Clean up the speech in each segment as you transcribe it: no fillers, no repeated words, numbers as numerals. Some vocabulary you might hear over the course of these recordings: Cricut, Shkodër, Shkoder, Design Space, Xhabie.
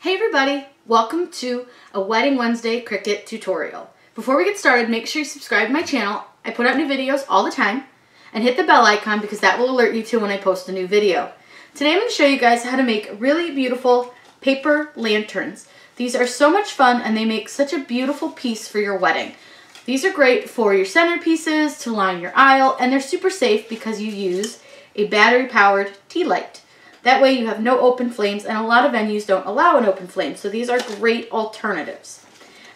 Hey everybody, welcome to a Wedding Wednesday Cricut tutorial. Before we get started, make sure you subscribe to my channel. I put out new videos all the time, and hit the bell icon because that will alert you to when I post a new video. Today I'm going to show you guys how to make really beautiful paper lanterns. These are so much fun and they make such a beautiful piece for your wedding. These are great for your centerpieces, to line your aisle, and they're super safe because you use a battery-powered tea light. That way you have no open flames, and a lot of venues don't allow an open flame, so these are great alternatives.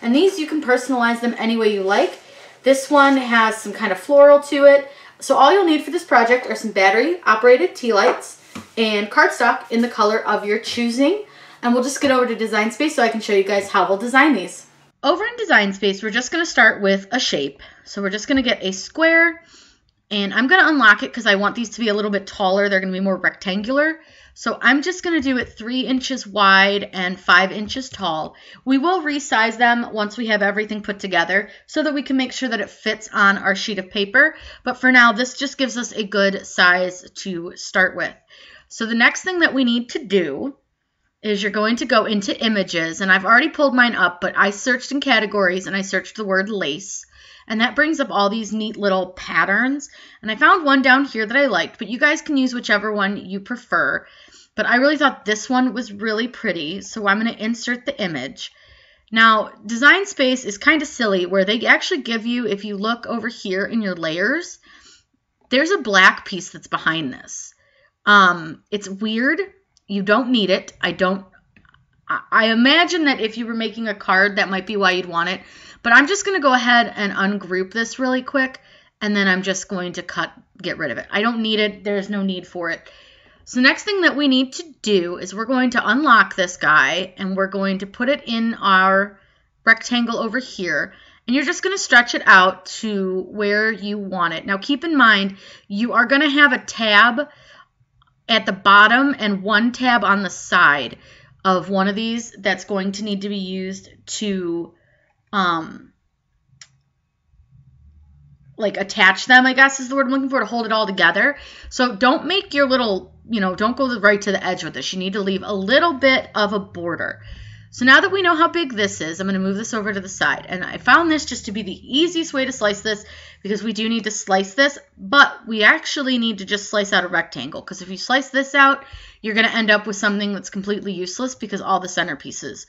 And these you can personalize them any way you like. This one has some kind of floral to it. So all you'll need for this project are some battery-operated tea lights and cardstock in the color of your choosing. And we'll just get over to Design Space so I can show you guys how we'll design these. Over in Design Space, we're just going to start with a shape. So we're just going to get a square, and I'm going to unlock it because I want these to be a little bit taller. They're going to be more rectangular. So I'm just going to do it 3 inches wide and 5 inches tall. We will resize them once we have everything put together so that we can make sure that it fits on our sheet of paper. But for now, this just gives us a good size to start with. So the next thing that we need to do is you're going to go into Images, and I've already pulled mine up, but I searched in Categories and I searched the word lace. And that brings up all these neat little patterns. And I found one down here that I liked, but you guys can use whichever one you prefer. But I really thought this one was really pretty, so I'm going to insert the image. Now, Design Space is kind of silly where they actually give you, if you look over here in your layers, there's a black piece that's behind this. It's weird. You don't need it. I imagine that if you were making a card, that might be why you'd want it. But I'm just going to go ahead and ungroup this really quick, and then I'm just going to get rid of it. I don't need it. There's no need for it. So next thing that we need to do is we're going to unlock this guy, and we're going to put it in our rectangle over here. And you're just going to stretch it out to where you want it. Now keep in mind, you are going to have a tab at the bottom and one tab on the side of one of these that's going to need to be used to like attach them, I guess is the word I'm looking for, to hold it all together. So don't make your little, don't go right to the edge with this. You need to leave a little bit of a border. So now that we know how big this is, I'm going to move this over to the side. And I found this just to be the easiest way to slice this because we do need to slice this, but we actually need to just slice out a rectangle because if you slice this out, you're going to end up with something that's completely useless because all the centerpieces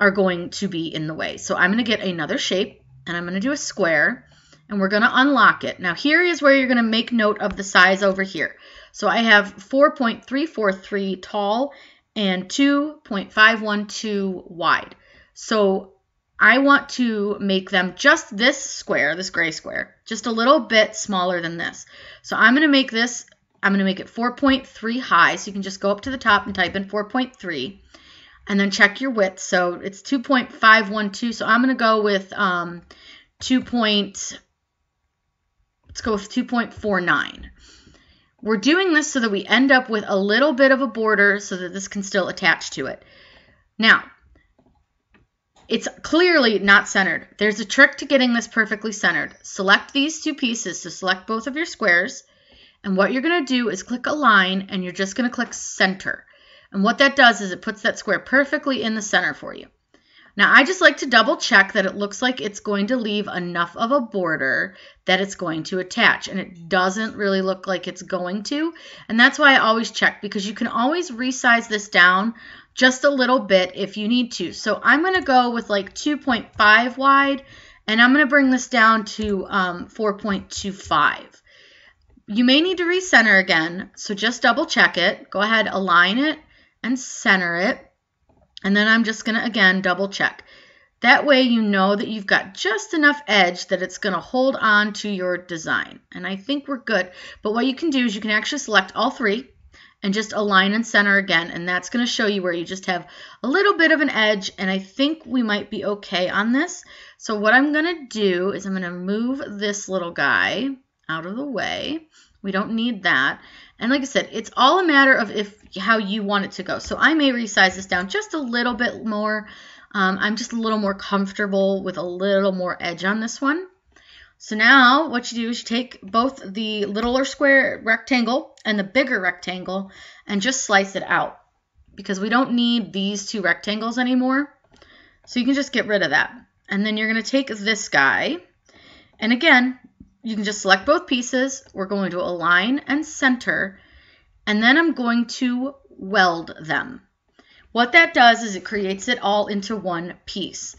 are going to be in the way. So I'm going to get another shape, and I'm going to do a square, and we're going to unlock it. Now here is where you're going to make note of the size over here. So I have 4.343 tall and 2.512 wide. So I want to make them just this square, this gray square, just a little bit smaller than this. So I'm going to make this, I'm going to make it 4.3 high. So you can just go up to the top and type in 4.3. And then check your width. So it's 2.512. So I'm going to go with 2.49. We're doing this so that we end up with a little bit of a border so that this can still attach to it. Now, it's clearly not centered. There's a trick to getting this perfectly centered. Select these two pieces. So select both of your squares. And what you're going to do is click Align, and you're just going to click Center. And what that does is it puts that square perfectly in the center for you. Now, I just like to double check that it looks like it's going to leave enough of a border that it's going to attach. And it doesn't really look like it's going to. And that's why I always check, because you can always resize this down just a little bit if you need to. So I'm going to go with like 2.5 wide, and I'm going to bring this down to 4.25. You may need to recenter again, so just double check it. Go ahead, align it, and center it, and then I'm just going to again double check. That way you know that you've got just enough edge that it's going to hold on to your design, and I think we're good. But what you can do is you can actually select all three and just align and center again, and that's going to show you where you just have a little bit of an edge, and I think we might be okay on this. So what I'm going to do is I'm going to move this little guy out of the way. We don't need that. And like I said, it's all a matter of how you want it to go. So I may resize this down just a little bit more. I'm just a little more comfortable with a little more edge on this one. So now what you do is you take both the littler square rectangle and the bigger rectangle and just slice it out. because we don't need these two rectangles anymore. So you can just get rid of that. And then you're going to take this guy. And again, you can just select both pieces. We're going to align and center. And then I'm going to weld them. What that does is it creates it all into one piece.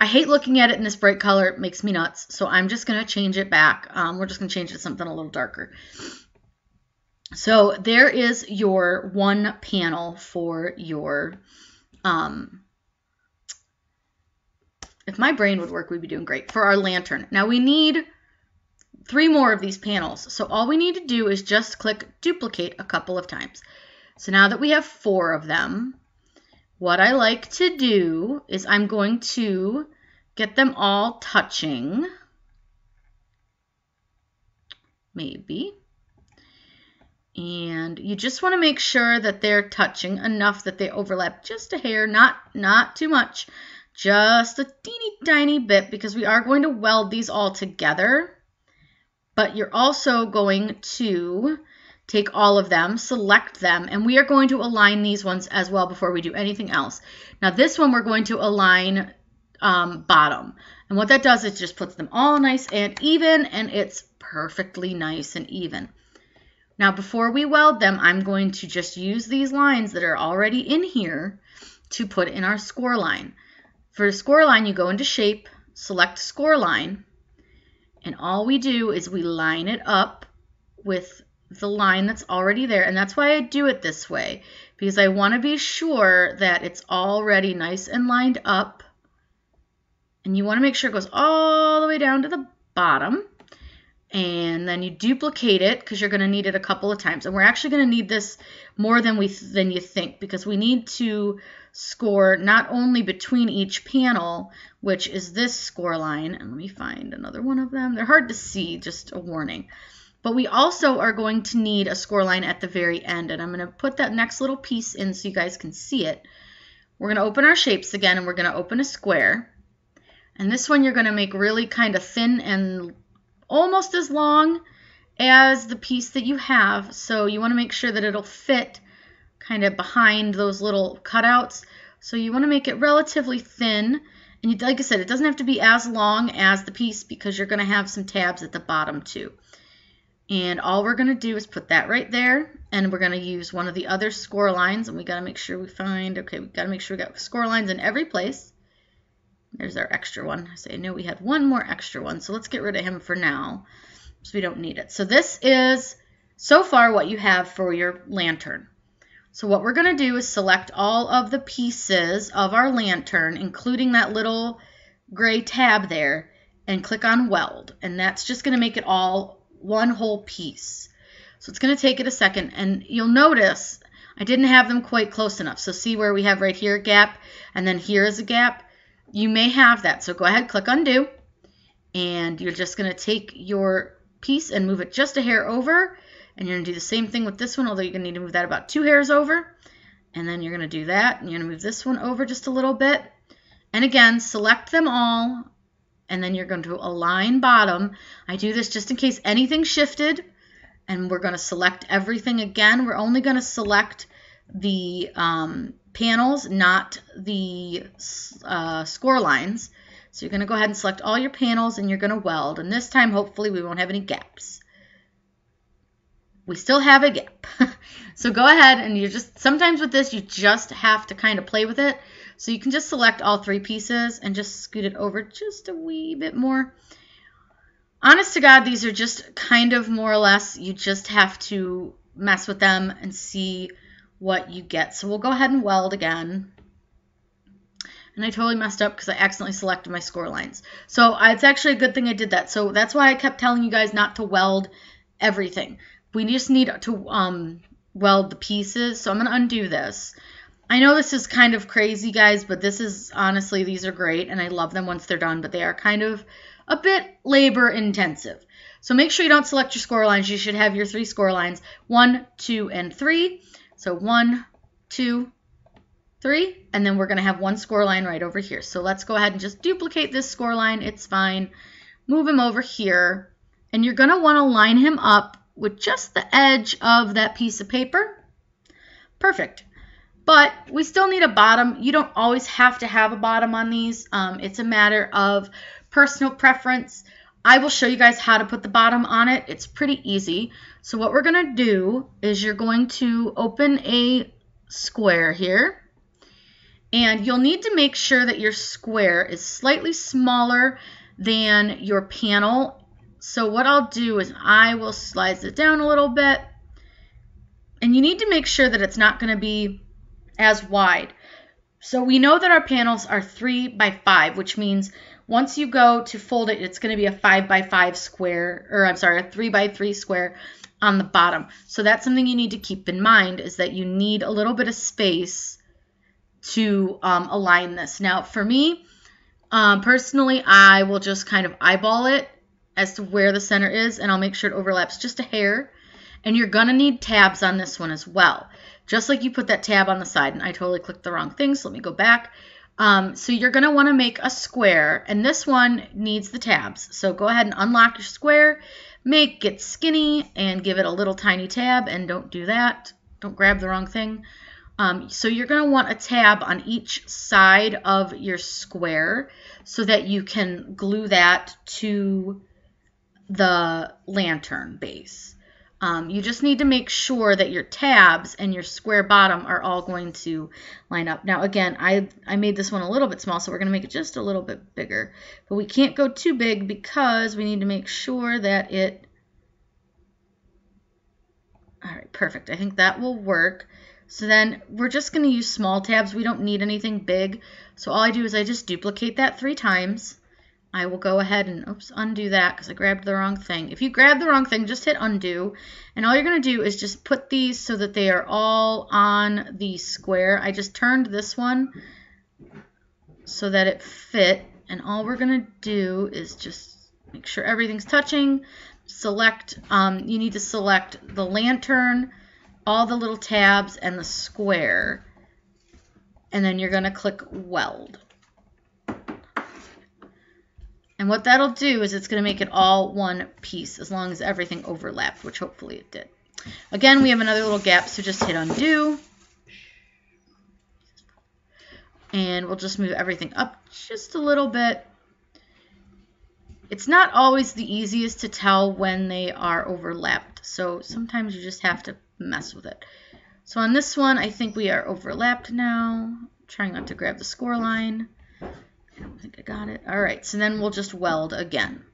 I hate looking at it in this bright color. It makes me nuts. So I'm just going to change it back. We're just going to change it to something a little darker. So there is your one panel for your... if my brain would work, we'd be doing great. For our lantern. Now we need 3 more of these panels. So all we need to do is just click duplicate a couple of times. So now that we have 4 of them, what I like to do is I'm going to get them all touching. Maybe. And you just want to make sure that they're touching enough that they overlap just a hair, not too much, just a teeny tiny bit, because we are going to weld these all together. But you're also going to take all of them, select them, and we are going to align these ones as well before we do anything else. Now this one we're going to align bottom. And what that does is just puts them all nice and even, and it's perfectly nice and even. Now before we weld them, I'm going to just use these lines that are already in here to put in our score line. For the score line, you go into shape, select score line, and all we do is we line it up with the line that's already there. And that's why I do it this way, because I want to be sure that it's already nice and lined up. And you want to make sure it goes all the way down to the bottom. And then you duplicate it because you're going to need it a couple of times. And we're actually going to need this more than you think, because we need to score not only between each panel, which is this score line. And let me find another one of them. They're hard to see, just a warning. But we also are going to need a score line at the very end. And I'm going to put that next little piece in so you guys can see it. We're going to open our shapes again, and we're going to open a square. And this one you're going to make really kind of thin and almost as long as the piece that you have, so you want to make sure that it'll fit kind of behind those little cutouts. So you want to make it relatively thin, and you, like I said, it doesn't have to be as long as the piece because you're going to have some tabs at the bottom too. And all we're going to do is put that right there, and we're going to use one of the other score lines, and we got to make sure we find, okay, we got to make sure we got score lines in every place. There's our extra one. So I know we had one more extra one, so let's get rid of him for now, so we don't need it. So this is, so far, what you have for your lantern. So what we're going to do is select all of the pieces of our lantern, including that little gray tab there, and click on Weld. And that's just going to make it all one whole piece. So it's going to take it a second, and you'll notice I didn't have them quite close enough. So see where we have right here a gap, and then here is a gap? You may have that, so go ahead, click undo, and you're just going to take your piece and move it just a hair over, and you're going to do the same thing with this one, although you're going to need to move that about 2 hairs over, and then you're going to do that, and you're going to move this one over just a little bit, and again, select them all, and then you're going to align bottom. I do this just in case anything shifted, and we're going to select everything again. We're only going to select the panels, not the score lines. So you're going to go ahead and select all your panels, and you're going to weld. And this time, hopefully, we won't have any gaps. We still have a gap. So go ahead, and you just, sometimes with this, you just have to kind of play with it. So you can just select all 3 pieces and just scoot it over just a wee bit more. Honest to God, these are just kind of more or less, you just have to mess with them and see what you get. So we'll go ahead and weld again. And I totally messed up because I accidentally selected my score lines. So it's actually a good thing I did that. So that's why I kept telling you guys not to weld everything. We just need to weld the pieces. So I'm going to undo this. I know this is kind of crazy, guys, but this is honestly, these are great and I love them once they're done, but they are kind of a bit labor intensive. So make sure you don't select your score lines. You should have your 3 score lines, 1, 2, and 3. So 1, 2, 3, and then we're going to have one score line right over here. So let's go ahead and just duplicate this score line. It's fine. Move him over here, and you're going to want to line him up with just the edge of that piece of paper. Perfect. but we still need a bottom. You don't always have to have a bottom on these. It's a matter of personal preference. I will show you guys how to put the bottom on it. It's pretty easy. So what we're going to do is you're going to open a square here. And you'll need to make sure that your square is slightly smaller than your panel. So what I'll do is I will slice it down a little bit. And you need to make sure that it's not going to be as wide. So we know that our panels are 3 by 5, which means once you go to fold it, it's going to be a 5 by 5 square, or I'm sorry, a 3 by 3 square on the bottom. So that's something you need to keep in mind, is that you need a little bit of space to align this. Now for me, personally, I will just kind of eyeball it as to where the center is, and I'll make sure it overlaps just a hair. And you're going to need tabs on this one as well, just like you put that tab on the side. And I totally clicked the wrong thing, so let me go back. So you're going to want to make a square, and this one needs the tabs. So go ahead and unlock your square, make it skinny, and give it a little tiny tab, and don't do that. Don't grab the wrong thing. So you're going to want a tab on each side of your square so that you can glue that to the lantern base. You just need to make sure that your tabs and your square bottom are all going to line up. Now, again, I made this one a little bit small, so we're going to make it just a little bit bigger. But we can't go too big because we need to make sure that it... All right, perfect. I think that will work. So then we're just going to use small tabs. We don't need anything big. So all I do is I just duplicate that 3 times. I will go ahead and oops, undo that because I grabbed the wrong thing. If you grab the wrong thing, just hit undo. And all you're going to do is just put these so that they are all on the square. I just turned this one so that it fit. And all we're going to do is just make sure everything's touching. Select, you need to select the lantern, all the little tabs, and the square. And then you're going to click weld. And what that'll do is it's going to make it all one piece, as long as everything overlapped, which hopefully it did. Again, we have another little gap, so just hit undo. And we'll just move everything up just a little bit. It's not always the easiest to tell when they are overlapped, so sometimes you just have to mess with it. So on this one, I think we are overlapped now. I'm trying not to grab the score line. I don't think I got it. All right, so then we'll just weld again.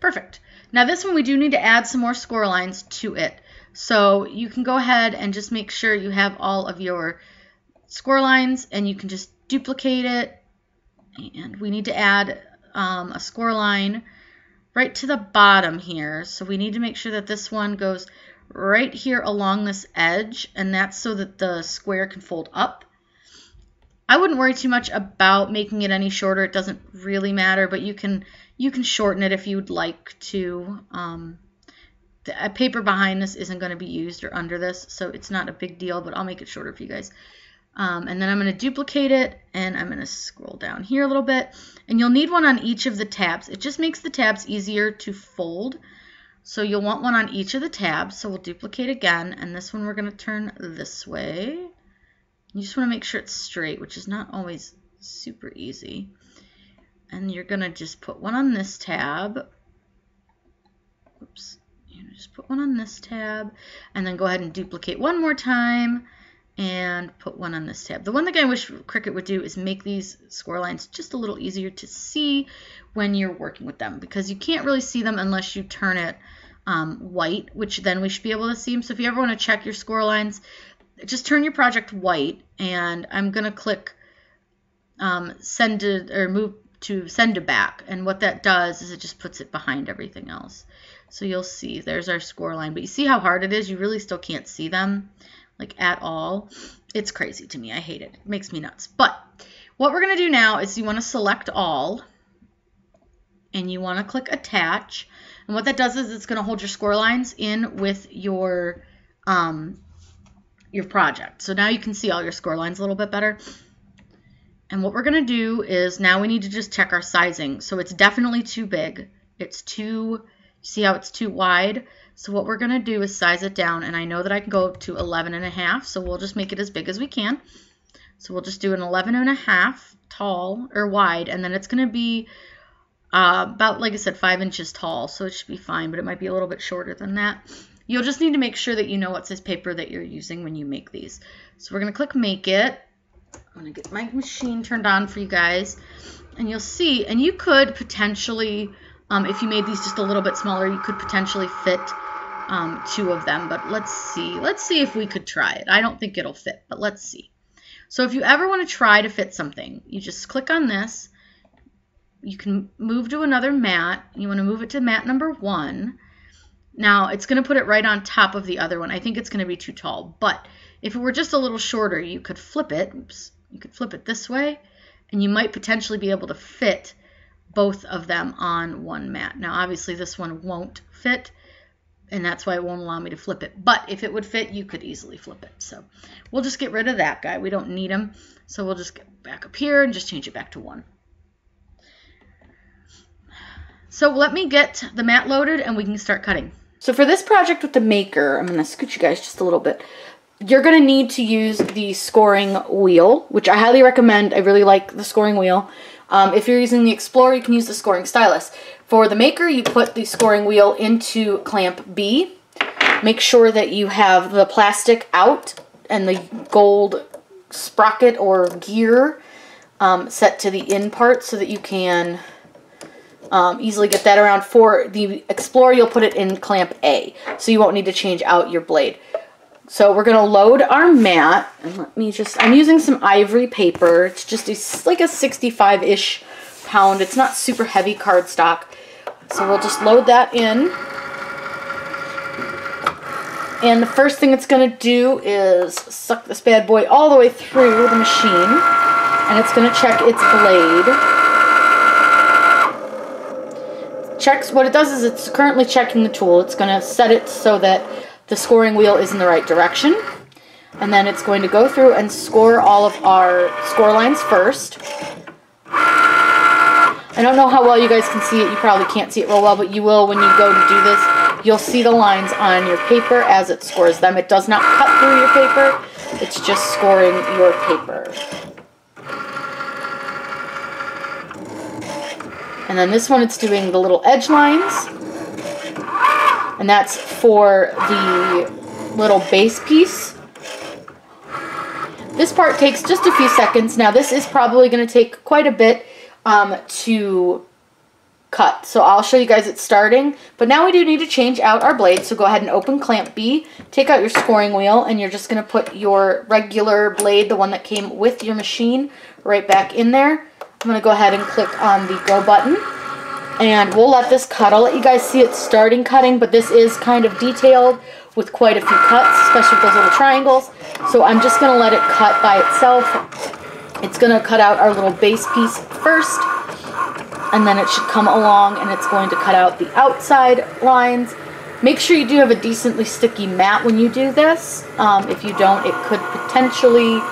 Perfect. Now this one, we do need to add some more score lines to it. So you can go ahead and just make sure you have all of your score lines, and you can just duplicate it. And we need to add a score line right to the bottom here. So we need to make sure that this one goes right here along this edge, and that's so that the square can fold up. I wouldn't worry too much about making it any shorter. It doesn't really matter, but you can shorten it if you'd like to. The paper behind this isn't going to be used or under this, so it's not a big deal, but I'll make it shorter for you guys. And then I'm going to duplicate it, and I'm going to scroll down here a little bit, and you'll need one on each of the tabs. It just makes the tabs easier to fold. So you'll want one on each of the tabs. So we'll duplicate again, and this one we're going to turn this way. You just want to make sure it's straight, which is not always super easy. And you're going to just put one on this tab. Oops. You just put one on this tab, and then go ahead and duplicate one more time and put one on this tab. The one thing I wish Cricut would do is make these score lines just a little easier to see when you're working with them, because you can't really see them unless you turn it white, which then we should be able to see them. So if you ever want to check your score lines, just turn your project white, and I'm going to click send it, or move to send it back. And what that does is it just puts it behind everything else. So you'll see there's our score line, but you see how hard it is? You really still can't see them. Like at all. It's crazy to me. I hate it. It makes me nuts. But what we're going to do now is you want to select all, and you want to click attach. And what that does is it's going to hold your score lines in with your project. So now you can see all your score lines a little bit better. And what we're going to do is now we need to just check our sizing. So it's definitely too big. It's too, see how it's too wide? So what we're going to do is size it down, and I know that I can go up to 11.5, so we'll just make it as big as we can. So we'll just do an 11.5 tall or wide, and then it's going to be about, like I said, 5 inches tall, so it should be fine, but it might be a little bit shorter than that. You'll just need to make sure that you know what size paper that you're using when you make these. So we're going to click Make It. I'm going to get my machine turned on for you guys, and you'll see, and you could potentially, if you made these just a little bit smaller, you could potentially fit two of them, but let's see if we could try it. I don't think it'll fit, but let's see. So if you ever want to try to fit something, you just click on this. You can move to another mat. You want to move it to mat number 1. Now it's going to put it right on top of the other one. I think it's going to be too tall, but if it were just a little shorter, you could flip it. Oops, you could flip it this way, and you might potentially be able to fit both of them on one mat. Now obviously this one won't fit, and that's why it won't allow me to flip it, but if it would fit, you could easily flip it. So we'll just get rid of that guy. We don't need him, so we'll just get back up here and just change it back to 1. So let me get the mat loaded and we can start cutting. So for this project with the maker, I'm going to scoot you guys just a little bit. You're going to need to use the scoring wheel, which I highly recommend. I really like the scoring wheel. If you're using the Explorer, you can use the scoring stylus. For the maker, you put the scoring wheel into clamp B. Make sure that you have the plastic out and the gold sprocket or gear set to the in part so that you can easily get that around. For the Explorer, you'll put it in clamp A, so you won't need to change out your blade. So we're going to load our mat, and let me just, I'm using some ivory paper. It's just like a 65-ish pound. It's not super heavy cardstock. So we'll just load that in. And the first thing it's going to do is suck this bad boy all the way through the machine, and it's going to check its blade. Checks, what it does is it's currently checking the tool. It's going to set it so that the scoring wheel is in the right direction, and then it's going to go through and score all of our score lines first. I don't know how well you guys can see it. You probably can't see it real well, but you will when you go to do this. You'll see the lines on your paper as it scores them. It does not cut through your paper. It's just scoring your paper. And then this one, it's doing the little edge lines. And that's for the little base piece. This part takes just a few seconds. Now this is probably going to take quite a bit to cut. So I'll show you guys it starting. But now we do need to change out our blade. So go ahead and open clamp B. Take out your scoring wheel, and you're just going to put your regular blade, the one that came with your machine, right back in there. I'm going to go ahead and click on the go button. And we'll let this cut. I'll let you guys see it starting cutting, but this is kind of detailed with quite a few cuts, especially with those little triangles. So I'm just going to let it cut by itself. It's going to cut out our little base piece first, and then it should come along and it's going to cut out the outside lines. Make sure you do have a decently sticky mat when you do this. If you don't, it could potentially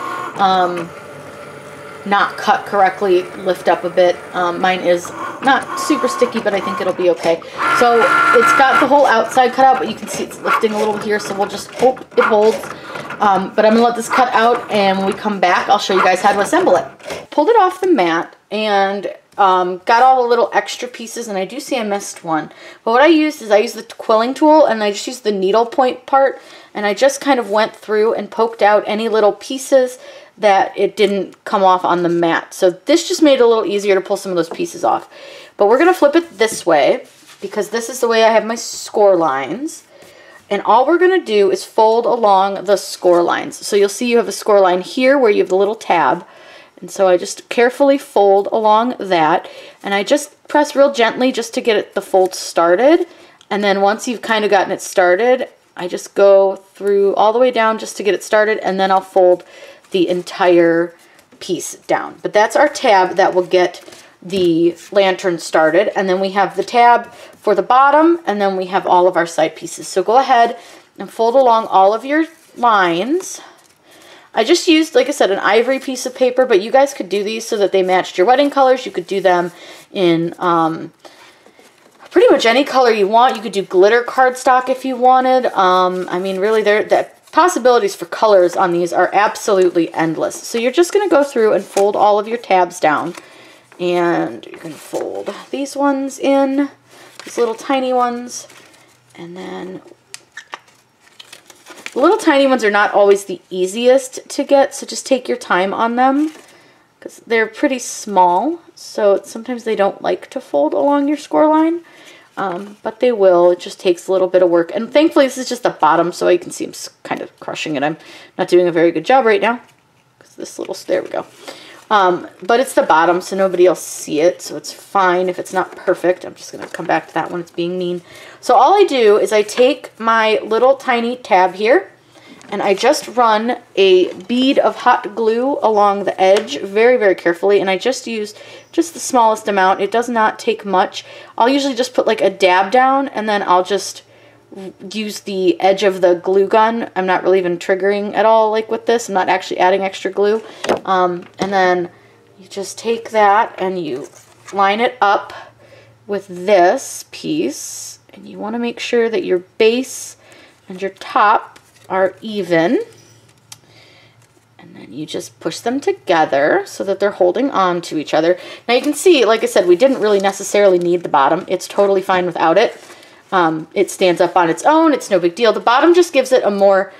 not cut correctly, lift up a bit. Mine is not super sticky, but I think it'll be okay. So it's got the whole outside cut out, but you can see it's lifting a little here, so we'll just hope it holds. But I'm gonna let this cut out, and when we come back, I'll show you guys how to assemble it. Pulled it off the mat and got all the little extra pieces, and I do see I missed one. But what I used is I used the quilling tool, and I just used the needle point part, and I just kind of went through and poked out any little pieces that it didn't come off on the mat. So this just made it a little easier to pull some of those pieces off. But we're going to flip it this way, because this is the way I have my score lines. And all we're going to do is fold along the score lines. So you'll see you have a score line here where you have the little tab. And so I just carefully fold along that. And I just press real gently just to get it, the fold started. And then once you've kind of gotten it started, I just go through all the way down just to get it started. And then I'll fold the entire piece down. But that's our tab that will get the lantern started, and then we have the tab for the bottom, and then we have all of our side pieces. So go ahead and fold along all of your lines. I just used, like I said, an ivory piece of paper, but you guys could do these so that they matched your wedding colors. You could do them in pretty much any color you want. You could do glitter cardstock if you wanted. I mean, really, the possibilities for colors on these are absolutely endless. So you're just going to go through and fold all of your tabs down. And you can fold these ones in, these little tiny ones, and then the little tiny ones are not always the easiest to get, so just take your time on them because they're pretty small, so sometimes they don't like to fold along your score line, but they will. It just takes a little bit of work, and thankfully this is just the bottom, so you can see I'm kind of crushing it. I'm not doing a very good job right now because this little, there we go. But it's the bottom, so nobody else see it, so it's fine if it's not perfect. I'm just going to come back to that one. It's being mean. So all I do is I take my little tiny tab here, and I just run a bead of hot glue along the edge very, very carefully, and I just use just the smallest amount. It does not take much. I'll usually just put like a dab down, and then I'll just use the edge of the glue gun. I'm not really even triggering at all like with this. I'm not actually adding extra glue. And then you just take that and you line it up with this piece, and you want to make sure that your base and your top are even, and then you just push them together so that they're holding on to each other. Now you can see, like I said, we didn't really necessarily need the bottom. It's totally fine without it. It stands up on its own. It's no big deal. The bottom just gives it a more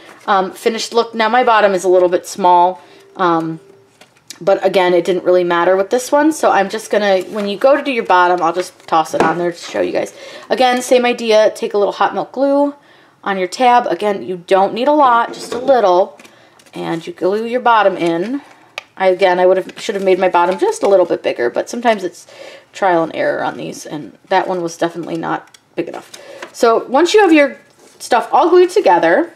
finished look. Now my bottom is a little bit small, but again, it didn't really matter with this one. So I'm just going to, when you go to do your bottom, I'll just toss it on there to show you guys. Again, same idea. Take a little hot melt glue on your tab. Again, you don't need a lot, just a little, and you glue your bottom in. I should have made my bottom just a little bit bigger, but sometimes it's trial and error on these, and that one was definitely not big enough. So once you have your stuff all glued together,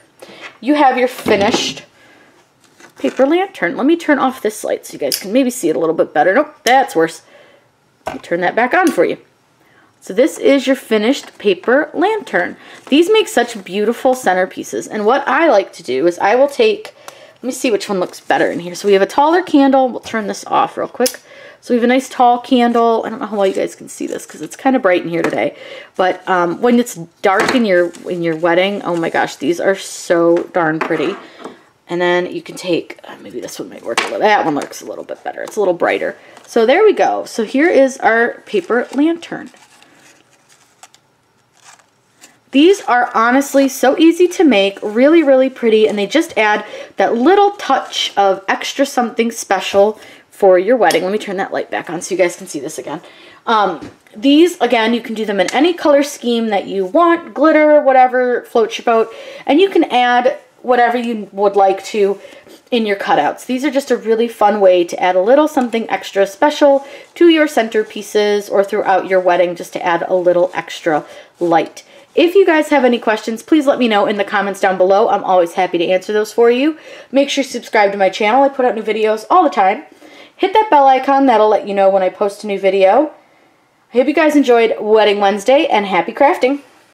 you have your finished paper lantern. Let me turn off this light so you guys can maybe see it a little bit better. Nope, that's worse. Let me turn that back on for you. So this is your finished paper lantern. These make such beautiful centerpieces, and what I like to do is I will take, let me see which one looks better in here. So we have a taller candle. We'll turn this off real quick. So we have a nice tall candle. I don't know how well you guys can see this because it's kind of bright in here today. But when it's dark in your wedding, oh my gosh, these are so darn pretty. And then you can take, maybe this one might work a little, that one looks a little bit better. It's a little brighter. So there we go. So here is our paper lantern. These are honestly so easy to make, really, really pretty, and they just add that little touch of extra something special for your wedding. Let me turn that light back on so you guys can see this again. These, again, you can do them in any color scheme that you want, glitter, whatever floats your boat, and you can add whatever you would like to in your cutouts. These are just a really fun way to add a little something extra special to your centerpieces or throughout your wedding, just to add a little extra light. If you guys have any questions, please let me know in the comments down below. I'm always happy to answer those for you. Make sure you subscribe to my channel. I put out new videos all the time. Hit that bell icon. That'll let you know when I post a new video. I hope you guys enjoyed Wedding Wednesday, and happy crafting!